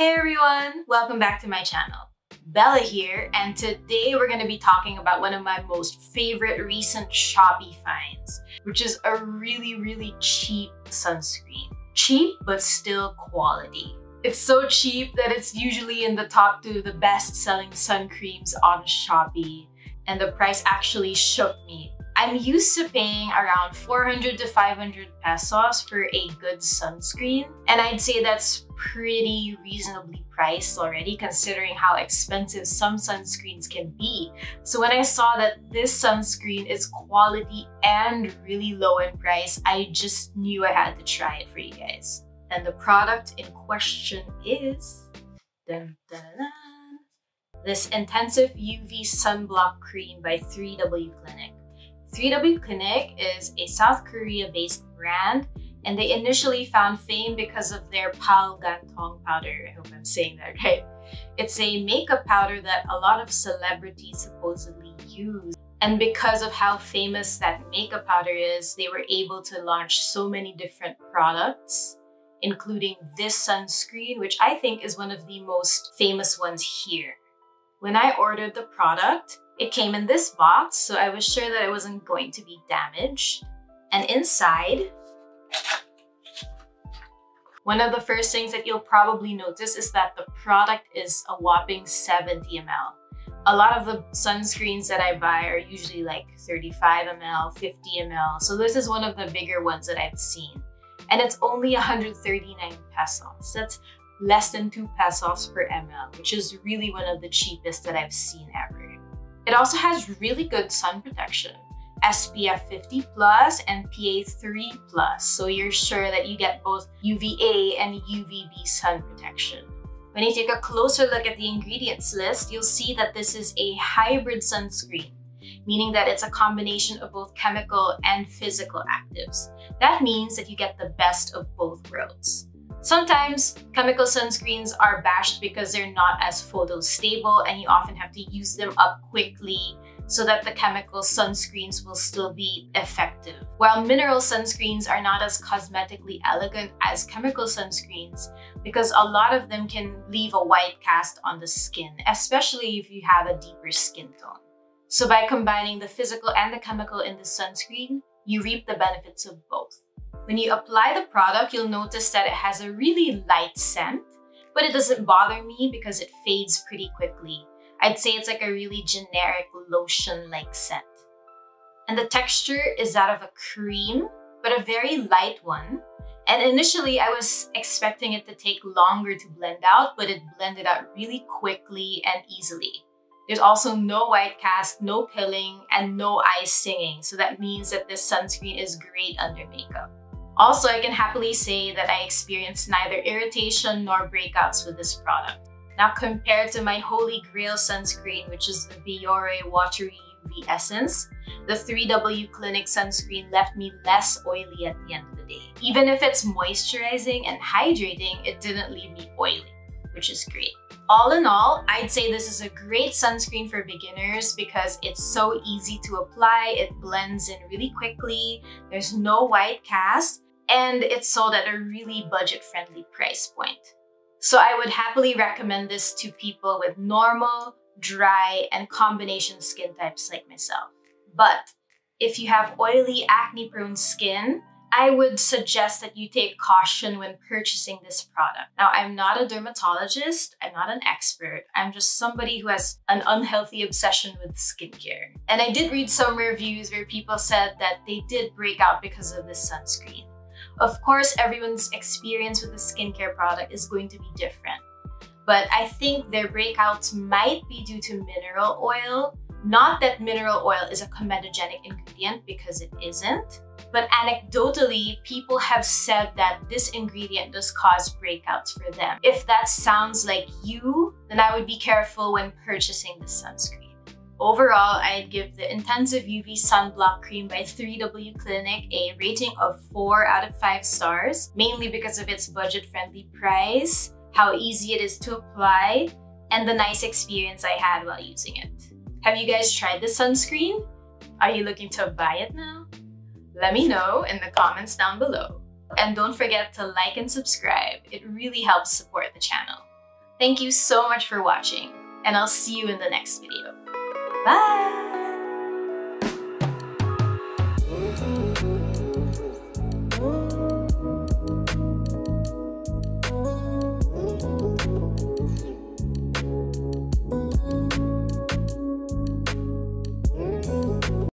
Hey everyone! Welcome back to my channel. Bella here, and today we're going to be talking about one of my most favorite recent Shopee finds, which is a really cheap sunscreen. Cheap but still quality. It's so cheap that it's usually in the top 2 of the best-selling sun creams on Shopee, and the price actually shook me. I'm used to paying around 400 to 500 pesos for a good sunscreen, and I'd say that's pretty reasonably priced already considering how expensive some sunscreens can be. So when I saw that this sunscreen is quality and really low in price, I just knew I had to try it for you guys. And the product in question is this Intensive UV Sunblock Cream by 3W Clinic. 3W Clinic is a South Korea-based brand, and they initially found fame because of their Pal Gatong powder. I hope I'm saying that right. It's a makeup powder that a lot of celebrities supposedly use. And because of how famous that makeup powder is, they were able to launch so many different products, including this sunscreen, which I think is one of the most famous ones here. When I ordered the product, it came in this box, so I was sure that it wasn't going to be damaged. And inside, one of the first things that you'll probably notice is that the product is a whopping 70 ml. A lot of the sunscreens that I buy are usually like 35 ml, 50 ml. So this is one of the bigger ones that I've seen. And it's only 139 pesos. That's less than 2 pesos per ml, which is really one of the cheapest that I've seen ever. It also has really good sun protection, SPF 50 plus and PA 3 plus, so you're sure that you get both UVA and UVB sun protection. When you take a closer look at the ingredients list, you'll see that this is a hybrid sunscreen, meaning that it's a combination of both chemical and physical actives. That means that you get the best of both worlds. Sometimes chemical sunscreens are bashed because they're not as photostable, and you often have to use them up quickly so that the chemical sunscreens will still be effective. While mineral sunscreens are not as cosmetically elegant as chemical sunscreens because a lot of them can leave a white cast on the skin, especially if you have a deeper skin tone. So by combining the physical and the chemical in the sunscreen, you reap the benefits of both. When you apply the product, you'll notice that it has a really light scent, but it doesn't bother me because it fades pretty quickly. I'd say it's like a really generic lotion-like scent. And the texture is that of a cream, but a very light one. And initially, I was expecting it to take longer to blend out, but it blended out really quickly and easily. There's also no white cast, no pilling, and no eye stinging. So that means that this sunscreen is great under makeup. Also, I can happily say that I experienced neither irritation nor breakouts with this product. Now, compared to my holy grail sunscreen, which is the Biore Watery UV Essence, the 3W Clinic sunscreen left me less oily at the end of the day. Even if it's moisturizing and hydrating, it didn't leave me oily, which is great. All in all, I'd say this is a great sunscreen for beginners because it's so easy to apply, it blends in really quickly, there's no white cast, and it's sold at a really budget-friendly price point. So I would happily recommend this to people with normal, dry, and combination skin types like myself. But if you have oily, acne-prone skin, I would suggest that you take caution when purchasing this product. Now, I'm not a dermatologist, I'm not an expert, I'm just somebody who has an unhealthy obsession with skincare. And I did read some reviews where people said that they did break out because of this sunscreen. Of course, everyone's experience with a skincare product is going to be different, but I think their breakouts might be due to mineral oil. Not that mineral oil is a comedogenic ingredient, because it isn't, but anecdotally, people have said that this ingredient does cause breakouts for them. If that sounds like you, then I would be careful when purchasing this sunscreen. Overall, I'd give the Intensive UV Sunblock Cream by 3W Clinic a rating of 4 out of 5 stars, mainly because of its budget-friendly price, how easy it is to apply, and the nice experience I had while using it. Have you guys tried this sunscreen? Are you looking to buy it now? Let me know in the comments down below. And don't forget to like and subscribe. It really helps support the channel. Thank you so much for watching, and I'll see you in the next video. Bye!